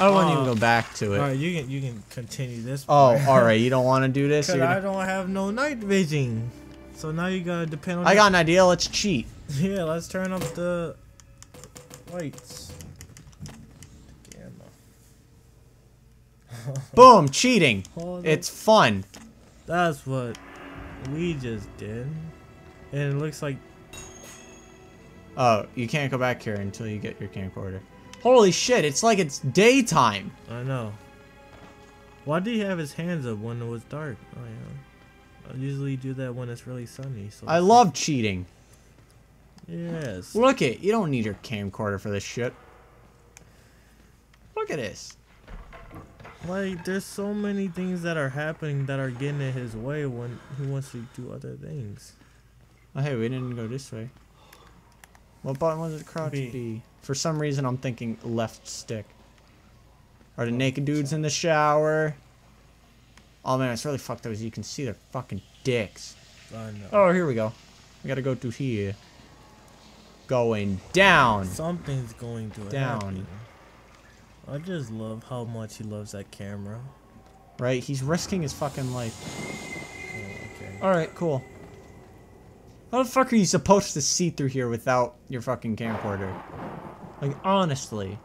I won't even go back to it. All right, you can continue this. Oh, all right. You don't want to do this. Cause I don't have no night vision. So now you gotta depend on. I got an idea. Let's cheat. Yeah, let's turn up the lights. Gamma. Boom! Cheating. It's fun. That's what we just did, and it looks like. Oh, you can't go back here until you get your camcorder. Holy shit, it's like it's daytime. I know. Why did he have his hands up when it was dark? Oh, yeah. I usually do that when it's really sunny. So I love cheating. Yes. Look it, you don't need your camcorder for this shit. Look at this. Like, there's so many things that are happening that are getting in his way when he wants to do other things. Oh, hey, we didn't go this way. What button was it? Crouch B. For some reason, I'm thinking left stick. Are the naked dudes in the shower? Oh man, it's really fucked up as you can see their fucking dicks. I know. Oh, here we go. We gotta go through here. Going down. Something's going to happen. I just love how much he loves that camera. Right? He's risking his fucking life. Yeah, okay. All right, cool. How the fuck are you supposed to see through here without your fucking camcorder? Like, honestly.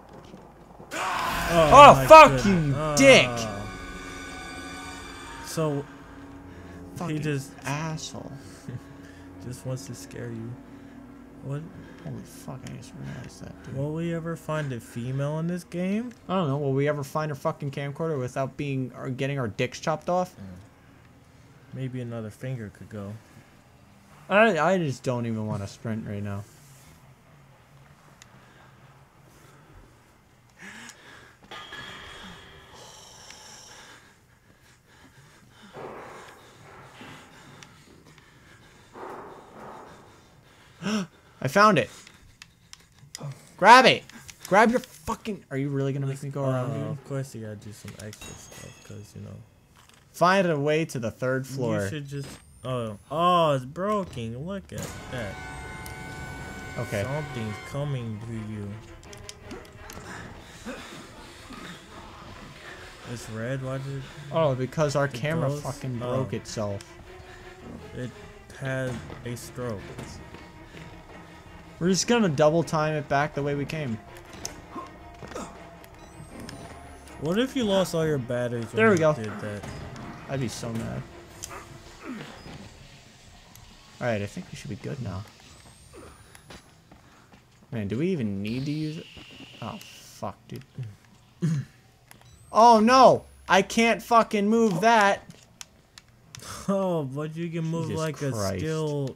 Oh, fuck goodness. You, dick! So, fucking he just... asshole. Just wants to scare you. What? Holy fuck, I just realized that, dude. Will we ever find a female in this game? I don't know, will we ever find a fucking camcorder without being... or getting our dicks chopped off? Yeah. Maybe another finger could go. I just don't even want to sprint right now. I found it. Grab it. Grab your fucking... Are you really going to make me go around here? Of course you got to do some extra stuff because, you know... Find a way to the third floor. You should just... Oh, it's broken. Look at that. Okay. Something's coming to you. It's red. Why did it... Oh, because our camera fucking broke itself. It had a stroke. We're just gonna double time it back the way we came. What if you lost all your batteries when there we go. Did that? I'd be so mad. Alright, I think we should be good now. Man, do we even need to use it? Oh, fuck, dude. Oh, no! I can't fucking move that! Oh, but you can move Jesus like Christ. A still...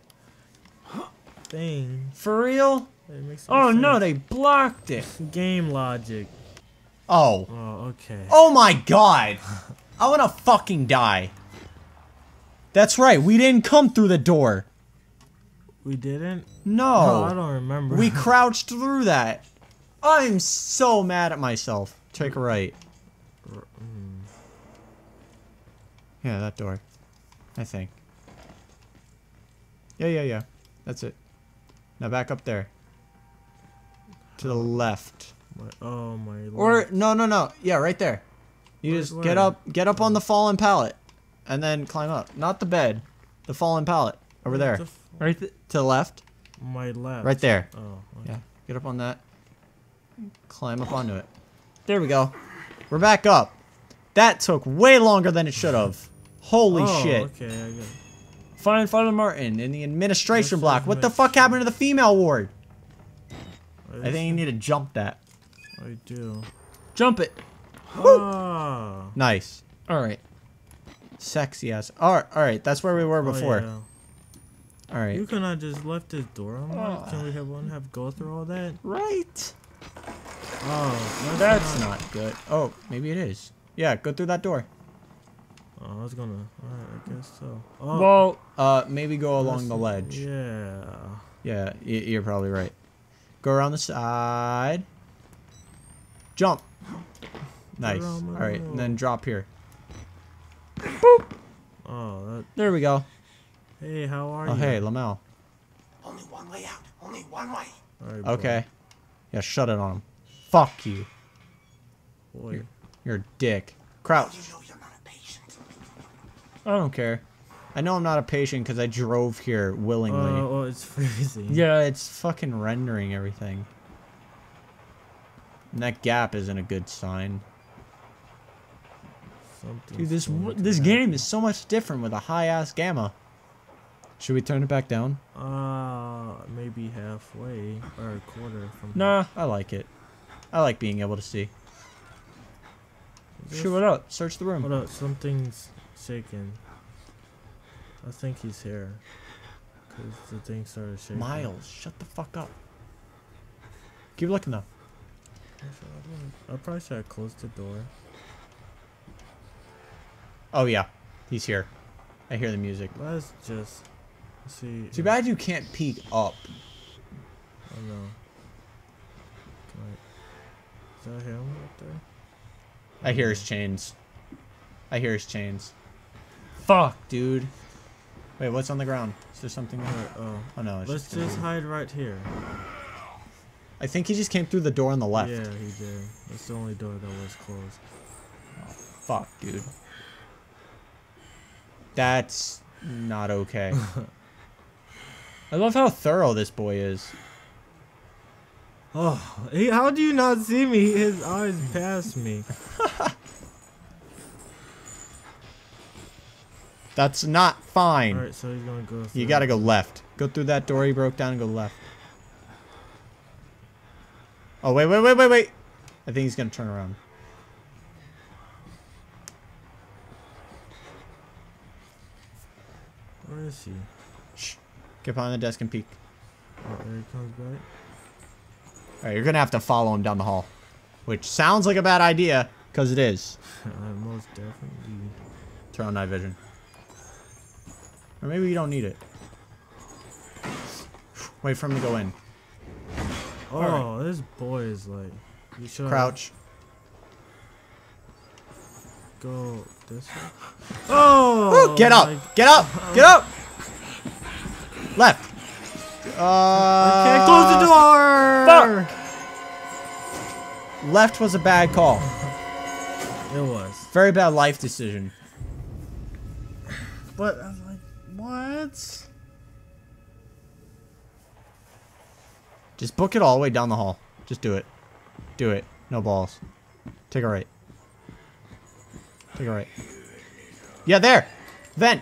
thing. For real? Oh, sense. No, they blocked it! Game logic. Oh. Oh, okay. Oh, my God! I wanna fucking die. That's right, we didn't come through the door. We didn't? No. I don't remember. We crouched through that. I'm so mad at myself. Take a right. Yeah, that door. I think. Yeah. That's it. Now back up there. To the left. Oh my lord. Or, no. Yeah, right there. You just get up on the fallen pallet. And then climb up. Not the bed. The fallen pallet. Over there. Right to the left. My left. Right there. Oh. Okay. Yeah. Get up on that. Climb up onto it. There we go. We're back up. That took way longer than it should have. Holy shit. Okay, I got it. Find Father Martin in the administration block. What the fuck happened to the female ward? I think you need to jump that. I do. Jump it. Ah. Nice. Alright. Sexy ass. Alright, that's where we were before. Oh, yeah. Alright. You cannot just left this door unlocked. Can we have go through all that? Right. Oh, that's not good. Oh, maybe it is. Yeah, go through that door. Oh, I was gonna. Alright, I guess so. Oh. Well, maybe go along the ledge. Yeah. Yeah, you're probably right. Go around the side. Jump. Nice. Alright, and then drop here. Boop. Oh, there we go. Hey, how are you? Oh, hey, Lamel. Only one way out. Only one way. All right, okay. Bro. Yeah, shut it on him. Fuck you. What? You're a dick. Crouch. You know you're not a patient. I don't care. I know I'm not a patient because I drove here willingly. Oh, well, it's freezing. Yeah, it's fucking rendering everything. And that gap isn't a good sign. Something's dude, this game is so much different with a high-ass gamma. Should we turn it back down? Maybe halfway or a quarter. Nah, I like it. I like being able to see. Shoot, what up? Search the room. What up? Something's shaking. I think he's here. Cause the thing started shaking. Miles, shut the fuck up. Keep looking though. I probably should have closed the door. Oh yeah, he's here. I hear the music. Let's just see. Too bad you can't peek up. Oh no. Can I... Is that him right there? I hear his chains. I hear his chains. Fuck, dude. Wait, what's on the ground? Is there something there? Oh no. It's let's just hide right here. I think he just came through the door on the left. Yeah, he did. That's the only door that was closed. Oh, fuck, dude. That's not okay. I love how thorough this boy is. Oh, how do you not see me? His eyes pass me. That's not fine. All right, so he's gonna go through. You gotta go left. Go through that door he broke down and go left. Oh, wait. I think he's gonna turn around. Where is he? Shh. Get behind the desk and peek. Oh, there he comes back. Alright, you're gonna have to follow him down the hall. Which sounds like a bad idea, because it is. Most definitely. Turn on night vision. Or maybe you don't need it. Wait for him to go in. Oh, right. This boy is like... You should crouch. Go this way. Oh! Ooh, get up! Get up! Get up! Left! I can't close the door! Fuck! Left was a bad call. It was. Very bad life decision. But I was like, what? Just book it all the way down the hall. Just do it. Do it. No balls. Take a right. Take a right. Yeah, there! Vent!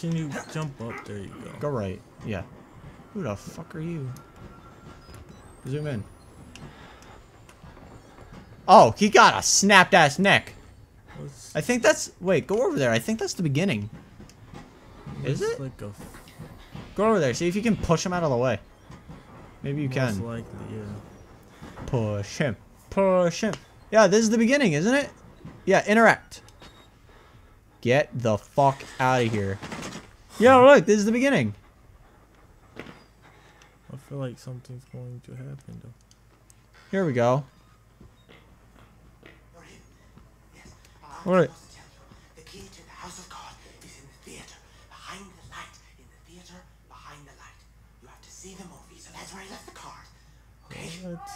Can you jump up? There you go. Go right. Yeah. Who the fuck are you? Zoom in. Oh, he got a snapped ass neck. I think that's... Wait, go over there. I think that's the beginning. Is it? Like a... Go over there. See if you can push him out of the way. Maybe you can. Most likely, yeah. Push him. Push him. Yeah, this is the beginning, isn't it? Yeah, interact. Get the fuck out of here. Yeah, look, this is the beginning. I feel like something's going to happen, though. Here we go. All right. The key to the house of God is in the theater, behind the light. In the theater, behind the light. You have to see the movie, so that's where I left the card. Okay. What?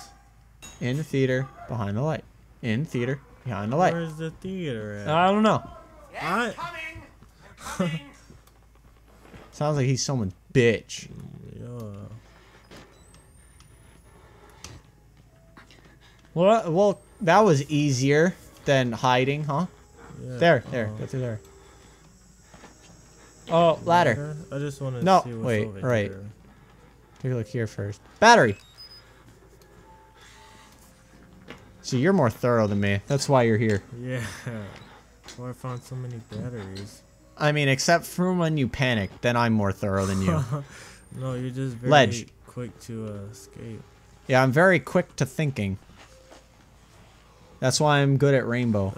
In the theater, behind the light. In the theater, behind the light. Where's the theater at? I don't know. Yes, I'm coming. I'm coming. Sounds like he's someone's bitch. Yeah. Well, that was easier than hiding, huh? Yeah, there, go through there. Oh, ladder. I just want to see what's over here. Take a look here first. Battery! See, you're more thorough than me. That's why you're here. Yeah. That's why I found so many batteries. I mean, except for when you panic, then I'm more thorough than you. No, you're just very quick to escape. Yeah, I'm very quick to thinking. That's why I'm good at Rainbow.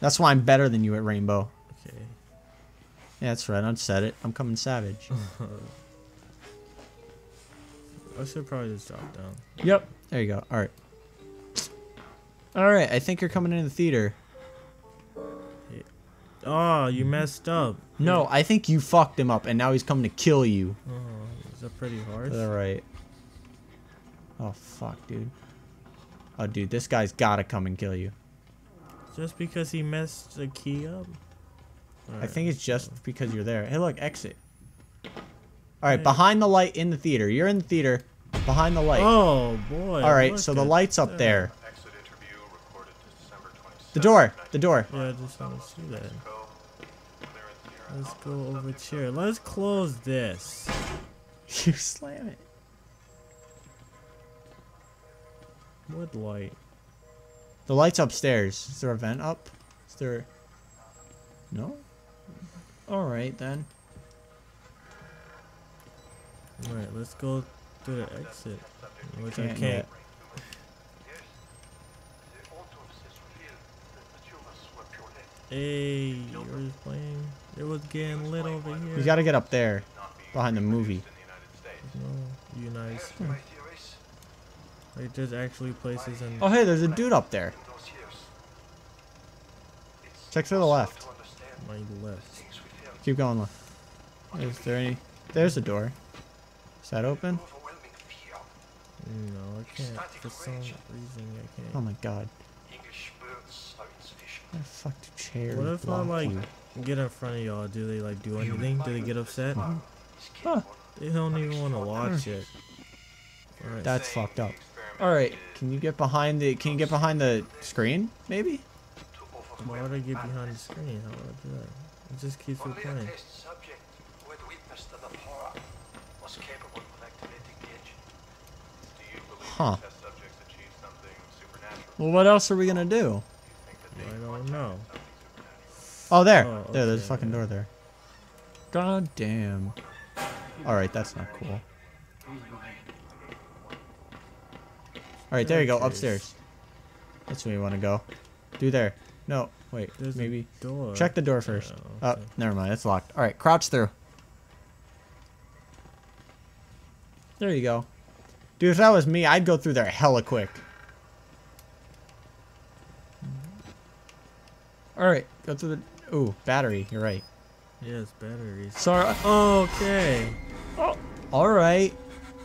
That's why I'm better than you at Rainbow. Okay. Yeah, that's right. I said it. I'm coming savage. I should probably just drop down. Yep. There you go. All right. All right. I think you're coming into the theater. Yeah. Oh, you messed up. No, I think you fucked him up, and now he's coming to kill you. Oh, is that pretty harsh? All right. Oh fuck, dude. Oh, dude, this guy's gotta come and kill you. Just because he messed the key up? Right. I think it's just because you're there. Hey, look, exit. Alright, hey. Behind the light in the theater. You're in the theater. Behind the light. Oh, boy. Alright, so the light's up there. Exit interview recorded December 27th. The door. The door. Yeah, I just want to see that. Let's go over here. Let's close this. You slam it. What light? The light's upstairs. Is there a vent up? Is there... No? Alright, then. Alright, let's go through the exit. Which I can't. Hey, you were just playing. It was getting lit over here. You gotta get up there. Behind the movie. No, United States. Like, there's actually places in... Oh, hey, there's a dude up there. Check to the left. My left. Keep going left. Is there any... There's a door. Is that open? No, I can't. For some reason, I can't. Oh, my God. I fucked a chair. What if I, like, get in front of y'all? Do they, like, do anything? Do they get upset? Huh. Huh. They don't even want to watch it. Right. That's fucked up. Alright, can you get behind the screen, maybe? Why would I get behind the screen? How would I do that? It just keeps replaying. Huh. Well, what else are we gonna do? I don't know. Oh, there! Oh, okay. There, there's a fucking door there. God damn. Alright, that's not cool. Alright, there you go, upstairs. That's where you want to go. Do there. No, wait, there's maybe. Door. Check the door first. Oh, okay. Never mind, it's locked. Alright, crouch through. There you go. Dude, if that was me, I'd go through there hella quick. Alright, go through the... Ooh, battery, you're right. Yes, batteries. Sorry. Okay. Oh. Alright.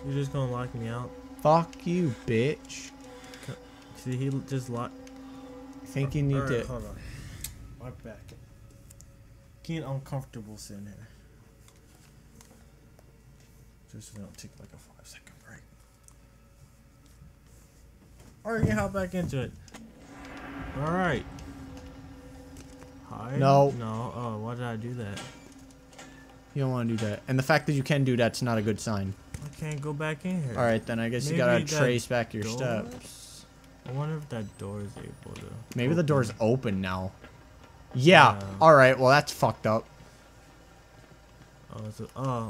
You're just gonna lock me out? Fuck you, bitch. See, he just locked. I think you need to. Hold on. My back. Getting uncomfortable sitting here. Just gonna take like a 5-second break. Alright, you hop back into it. Alright. Hi? No. No. Oh, why did I do that? You don't want to do that. And the fact that you can do that's not a good sign. I can't go back in here. Alright, then I guess maybe you gotta trace back your steps. I wonder if that door is able to... Maybe open. The door's open now. Yeah, alright, well that's fucked up. Oh, it's a,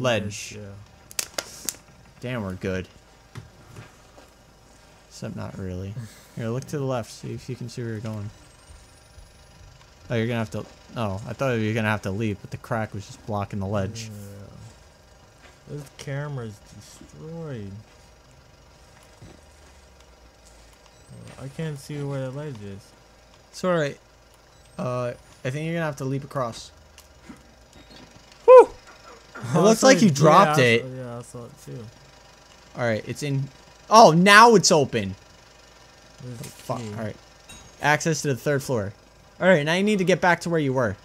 ledge. Yeah. Damn, we're good. Except not really. Here, look to the left, see if you can see where you're going. Oh, you're gonna have to... Oh, I thought you were gonna have to leap, but the crack was just blocking the ledge. Yeah. This camera's destroyed. I can't see where the ledge is. It's alright. I think you're gonna have to leap across. Whew! It looks like you dropped it. Yeah, I saw it too. Alright, it's in... Oh, now it's open! Oh, fuck, alright. Access to the third floor. Alright, now you need to get back to where you were.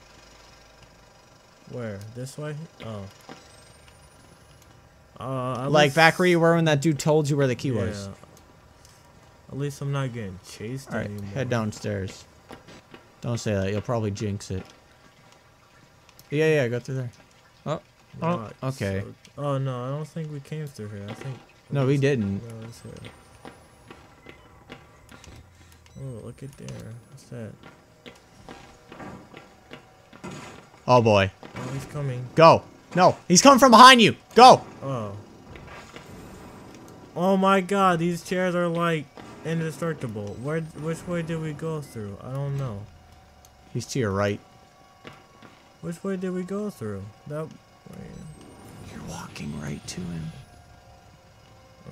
Where? This way? Oh. Like back where you were when that dude told you where the key was. At least I'm not getting chased anymore. Head downstairs. Don't say that. You'll probably jinx it. Yeah, yeah, go through there. Oh, oh, okay. So, oh no, I don't think we came through here. I think. No, we didn't. Oh, look at there. What's that? Oh boy. Oh, he's coming. Go. No, he's coming from behind you. Go. Oh. Oh my God, these chairs are like indestructible. Where? Which way did we go through? I don't know. He's to your right. Which way did we go through? That way. You're walking right to him.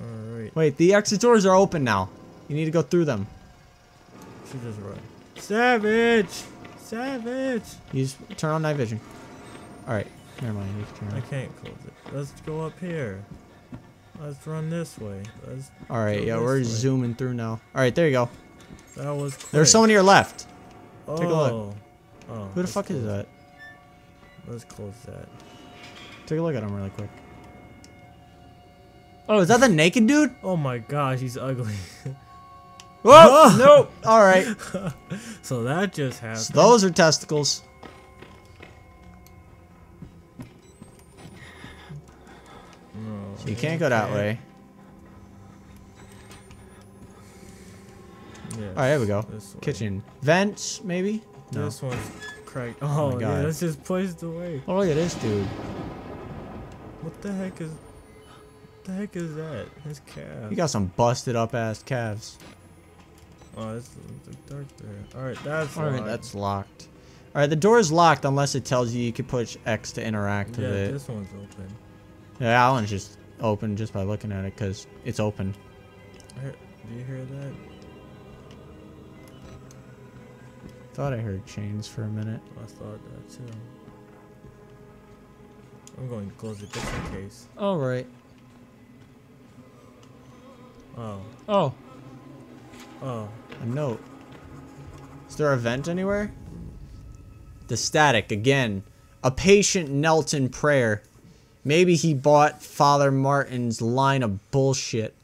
All right. Wait, the exit doors are open now. You need to go through them. She just run. Savage. Savage. You just turn on night vision. All right. Never mind, I can't close it. Let's go up here. Let's run this way. All right, yeah, we're zooming through now. All right, there you go. That was quick. There's someone to your left. Oh. Take a look. Oh, who the fuck is that? Let's close that. Take a look at him really quick. Oh, is that the naked dude? Oh my gosh, he's ugly. Whoa! Nope! Alright. So that just happened. So those are testicles. Oh, so you can't go that way. Yes, alright, there we go. Kitchen. Vents, maybe? No. This one's cracked. Oh, my God. Yeah, that's just placed away. Oh, look at this dude. What the heck is... What the heck is that? His calves. You got some busted up ass calves. Oh, that's dark there. All right, that's locked. That's locked. All right, the door is locked unless it tells you you can push X to interact with it. Yeah, this one's open. Yeah, that one's just open just by looking at it because it's open. Do you hear that? Thought I heard chains for a minute. I thought that too. I'm going to close it just in case. All right. Oh. Oh. Oh. A note. Is there a vent anywhere? The static again. A patient knelt in prayer. Maybe he bought Father Martin's line of bullshit.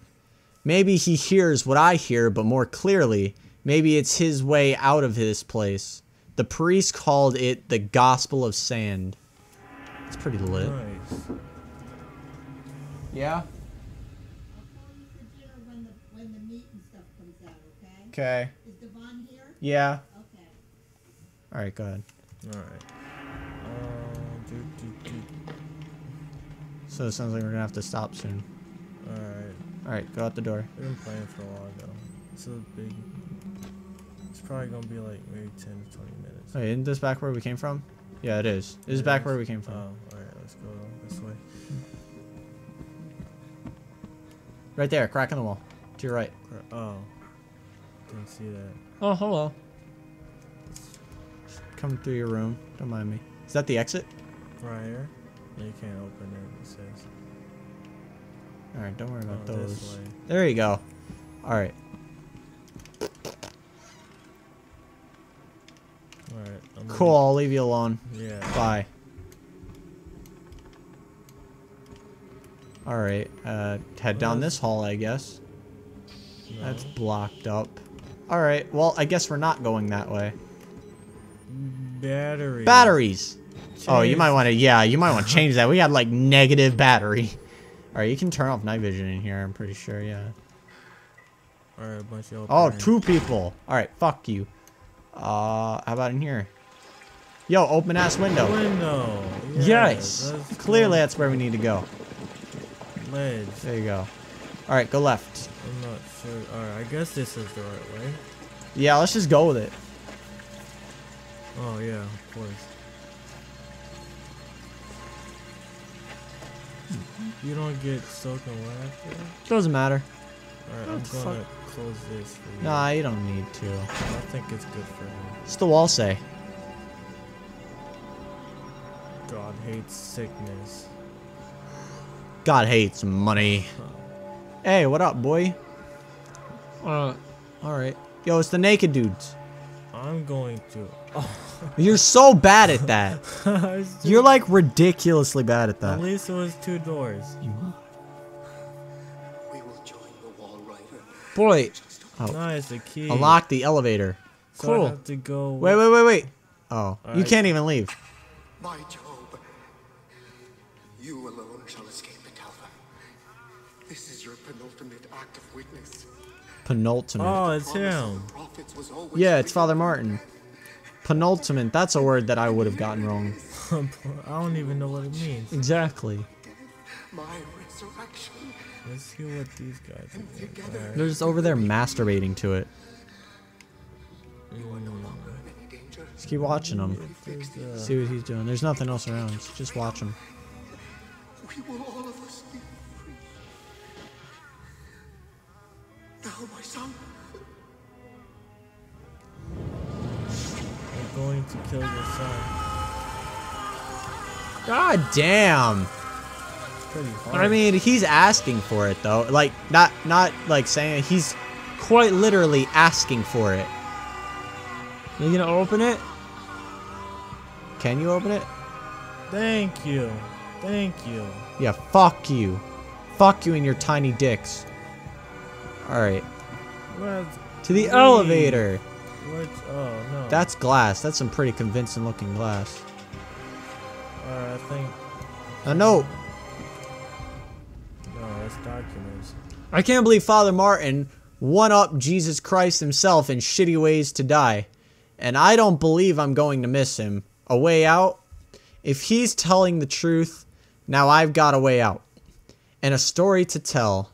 Maybe he hears what I hear, but more clearly. Maybe it's his way out of this place. The priest called it the Gospel of Sand. It's pretty lit. Nice. Yeah? Okay. Is Devon here? Yeah. Okay. All right, go ahead. All right. So it sounds like we're gonna have to stop soon. All right. All right, go out the door. We've been playing for a while though. It's a big. It's probably gonna be like maybe 10 to 20 minutes. Wait, isn't this back where we came from? Yeah, it is. This is back where we came from. Oh, all right. Let's go this way. Right there, crack in the wall. To your right. Oh. Didn't see that. Oh, hello. Coming through your room. Don't mind me. Is that the exit? Right here. No, you can't open it. It says. All right, don't worry about those. There you go. All right. All right. Cool. I'll leave you alone. Yeah. Bye. All right. Head down this hall, I guess. No. That's blocked up. Alright, well, I guess we're not going that way. Batteries. Batteries! Jeez. Oh, you might want to, yeah, you might want to change that. We got, like, negative battery. Alright, you can turn off night vision in here, I'm pretty sure, yeah. Alright, a bunch of... Oh, two people! Alright, fuck you. How about in here? Yo, open-ass window. Window! Yes! Yes. Clearly that's where we need to go. Ledge. There you go. Alright, go left. I'm not sure. Alright, I guess this is the right way. Yeah, let's just go with it. Oh, yeah, of course. You don't get soaking wet after that? Doesn't matter. Alright, I'm gonna close this for you. Nah, you don't need to. I think it's good for him. What's the wall say? God hates sickness. God hates money. Hey, what up, boy? Alright. Yo, it's the naked dudes. I'm going to... Oh. You're so bad at that. You're, like, ridiculously bad at that. At least it was two doors. We will join the wall rider. Boy. Oh. Nice, the key. Unlock the elevator. So cool. I have to go... Wait. Oh, right. You can't even leave. My Job, you alone shall escape. This is your penultimate act of witness. Penultimate. Oh, it's him. Yeah, it's Father Martin. Penultimate, that's a word that I would have gotten wrong. I don't even know what it means. Exactly. My resurrection. Let's see what these guys are. Right. They're just over there masturbating to it. Just keep watching him. See what he's doing. There's nothing else around. Just watch him. We will all of us be. Oh, my son. I'm going to kill your son. God damn. pretty hard. I mean, he's asking for it though. Like, not like saying it. He's quite literally asking for it. Are you gonna open it? Can you open it? Thank you. Thank you. Yeah, fuck you. Fuck you and your tiny dicks. Alright. To the elevator! What? Oh, no. That's glass. That's some pretty convincing looking glass. I think... A note! No, that's documents. I can't believe Father Martin one-upped Jesus Christ himself in shitty ways to die. And I don't believe I'm going to miss him. A way out? If he's telling the truth, now I've got a way out. And a story to tell.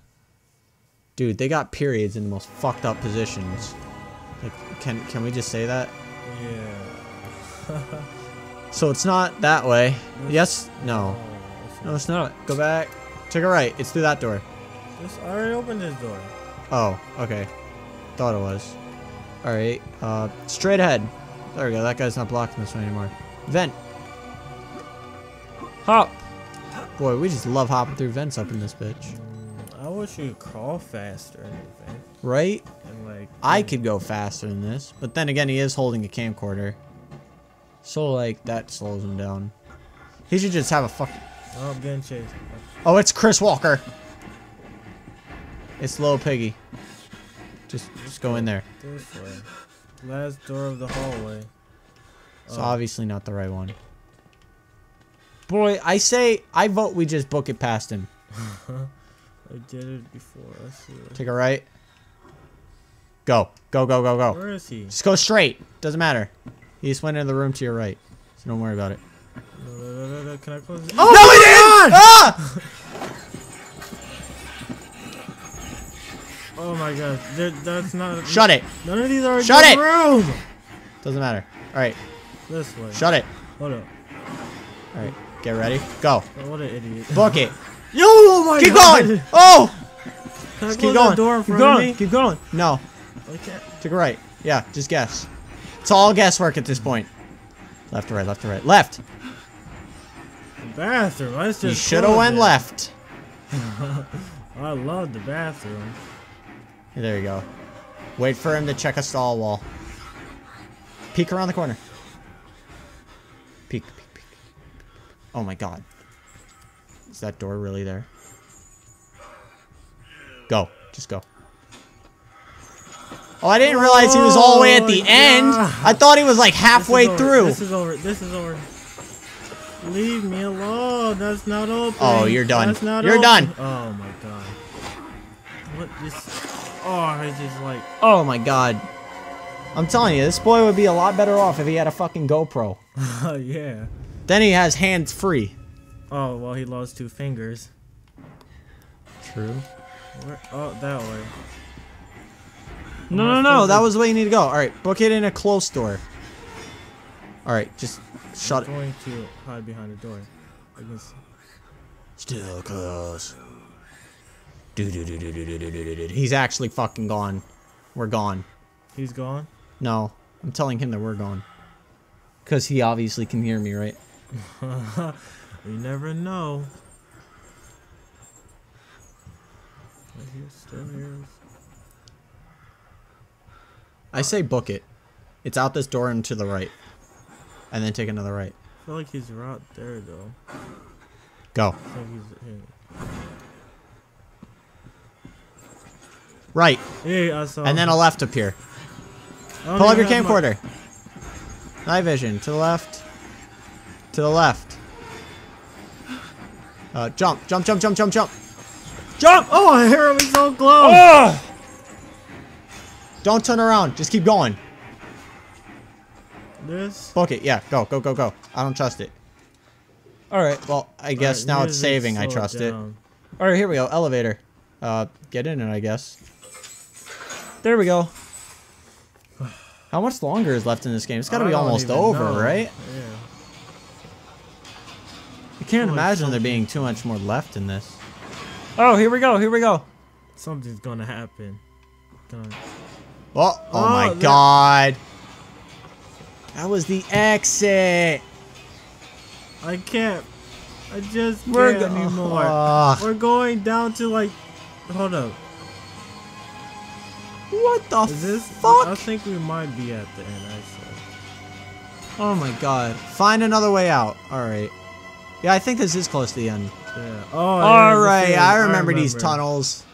Dude, they got periods in the most fucked up positions. Like, can we just say that? Yeah. So it's not that way. Yes? No. No, it's not. Go back. Take a right. It's through that door. I already opened this door. Oh, okay. Thought it was. Alright. Straight ahead. There we go. That guy's not blocking this one anymore. Vent. Hop. Boy, we just love hopping through vents up in this bitch. I wish you could crawl faster in the vent. Right? And like, I could go faster than this. But then again, he is holding a camcorder. So, like, that slows him down. He should just have a fucking... Oh, I'm getting chased. Oh, it's Chris Walker. It's Lil Piggy. Just go in there. This way. Last door of the hallway. It's obviously not the right one. Boy, I vote we just book it past him. I did it before. I see it. Take a right. Go. Go, go, go, go. Where is he? Just go straight. Doesn't matter. He just went into the room to your right. So don't worry about it. Can I close it? Oh, no, he didn't! Ah! Oh my god. That's not. Shut it. None of these are in the room. Doesn't matter. Alright. This way. Shut it. Hold up. Alright, get ready. Go. Oh, what an idiot. Book it. Yo, oh my god. Keep going. Oh! Just keep going. Door in front of me? Keep going. No. Okay. Take a right. Yeah, just guess. It's all guesswork at this point. Left to right, left to right. Left! The bathroom. I just should've went left. I love the bathroom. Hey, there you go. Wait for him to check a stall wall. Peek around the corner. Peek. Oh my god. Is that door really there? Go. Just go. Oh, I didn't realize he was all the way at the end. I thought he was like halfway through. This is over. This is over. Leave me alone. That's not open. Oh, you're done. That's not open. You're done. Oh my god. What this? Oh, I just like. Oh my god. I'm telling you, this boy would be a lot better off if he had a fucking GoPro. Oh yeah. Then he has hands free. Oh, well, he lost 2 fingers. True. Where? Oh, that way. No. That was the way you need to go. All right, book it in a closed door. All right, just shut it. I'm going to hide behind the door. I can see. Still close. He's actually fucking gone. We're gone. He's gone? No, I'm telling him that we're gone. Because he obviously can hear me, right? You never know. I say book it. It's out this door and to the right. And then take another right. I feel like he's right there, though. Go. Right. Yeah, I saw him. And then a left appear. Pull up your camcorder. Night vision. To the left. To the left. Jump, jump, jump, jump, jump, jump. Jump! Oh, I hear him so close. Oh! Don't turn around. Just keep going. This? Book it. Yeah, go, go, go, go. I don't trust it. All right. Well, I guess now it's saving. I trust it. All right, here we go. Elevator. Get in it, I guess. There we go. How much longer is left in this game? It's got to be almost over, right? Yeah. I can't imagine there being too much more left in this. Oh, here we go. Here we go. Something's going to happen. Oh my god. That was the exit. I can't. I just can't anymore. We're going down to like, hold up. What the fuck? I think we might be at the end, actually. Oh my god. Find another way out. Alright. Yeah, I think this is close to the end. Yeah. Oh, alright, I remember these tunnels.